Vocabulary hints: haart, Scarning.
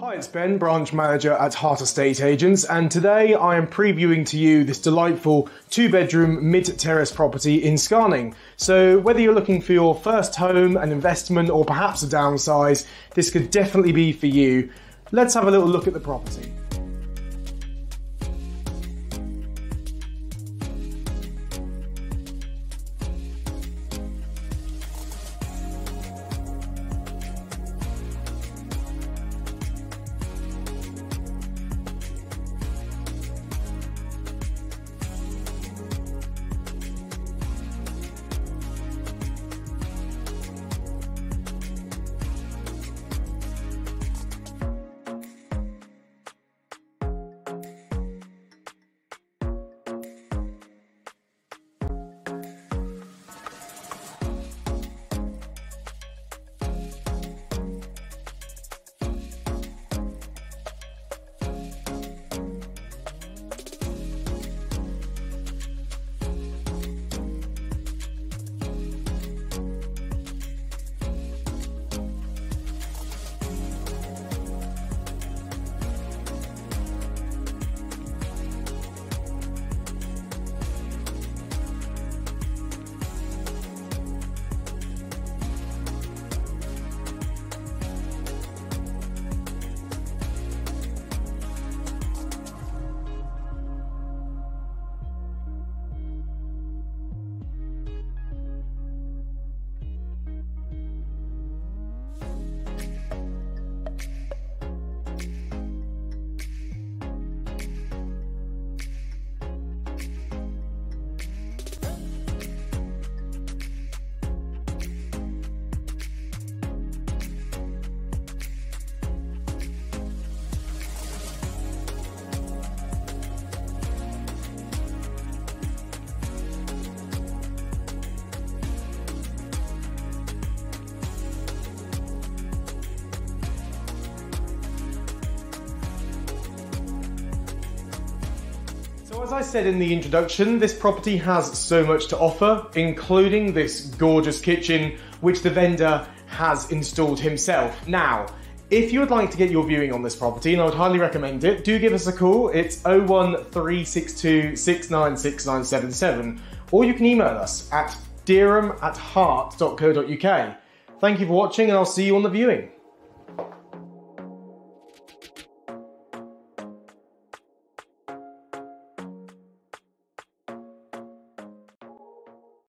Hi, it's Ben, branch manager at Haart Estate Agents, and today I am previewing to you this delightful two-bedroom mid-terrace property in Scarning. So whether you're looking for your first home, an investment, or perhaps a downsize, this could definitely be for you. Let's have a little look at the property. As I said in the introduction, this property has so much to offer, including this gorgeous kitchen, which the vendor has installed himself. Now, if you would like to get your viewing on this property, and I would highly recommend it, do give us a call. It's 01362 696977, or you can email us at dirham@haart.co.uk. Thank you for watching, and I'll see you on the viewing.